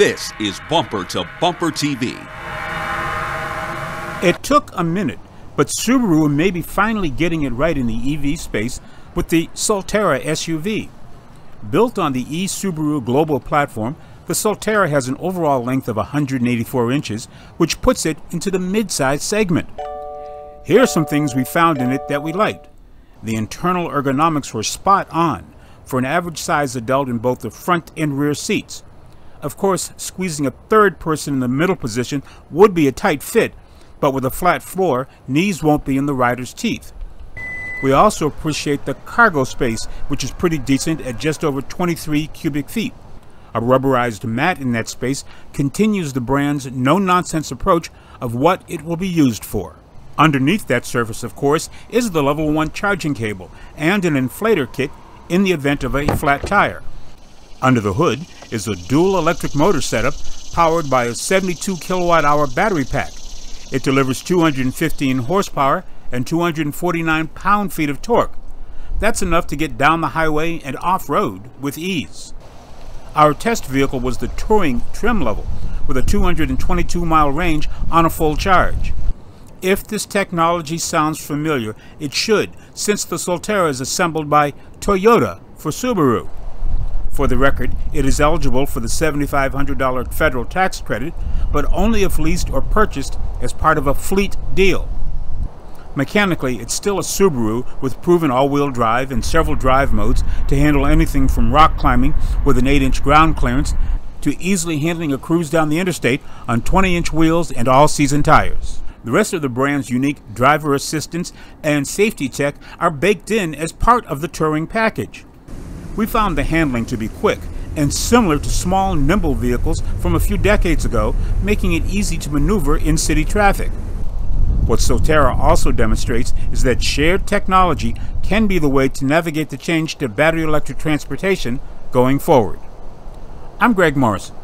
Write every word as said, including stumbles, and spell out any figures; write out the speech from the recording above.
This is Bumper to Bumper T V. It took a minute, but Subaru may be finally getting it right in the E V space with the Solterra S U V. Built on the e-Subaru global platform, the Solterra has an overall length of one hundred eighty-four inches, which puts it into the midsize segment. Here are some things we found in it that we liked. The internal ergonomics were spot on for an average-sized adult in both the front and rear seats. Of course, squeezing a third person in the middle position would be a tight fit, but with a flat floor, knees won't be in the rider's teeth. We also appreciate the cargo space, which is pretty decent at just over twenty-three cubic feet. A rubberized mat in that space continues the brand's no-nonsense approach of what it will be used for. Underneath that surface, of course, is the level one charging cable and an inflator kit in the event of a flat tire. Under the hood is a dual electric motor setup powered by a seventy-two kilowatt hour battery pack. It delivers two hundred fifteen horsepower and two hundred forty-nine pound-feet of torque. That's enough to get down the highway and off-road with ease. Our test vehicle was the touring trim level with a two hundred twenty-two mile range on a full charge. If this technology sounds familiar, it should, since the Solterra is assembled by Toyota for Subaru. For the record, it is eligible for the seven thousand five hundred dollar federal tax credit, but only if leased or purchased as part of a fleet deal. Mechanically, it's still a Subaru with proven all-wheel drive and several drive modes to handle anything from rock climbing with an eight inch ground clearance to easily handling a cruise down the interstate on twenty inch wheels and all-season tires. The rest of the brand's unique driver assistance and safety tech are baked in as part of the touring package. We found the handling to be quick and similar to small, nimble vehicles from a few decades ago, making it easy to maneuver in city traffic. What Solterra also demonstrates is that shared technology can be the way to navigate the change to battery electric transportation going forward. I'm Greg Morrison.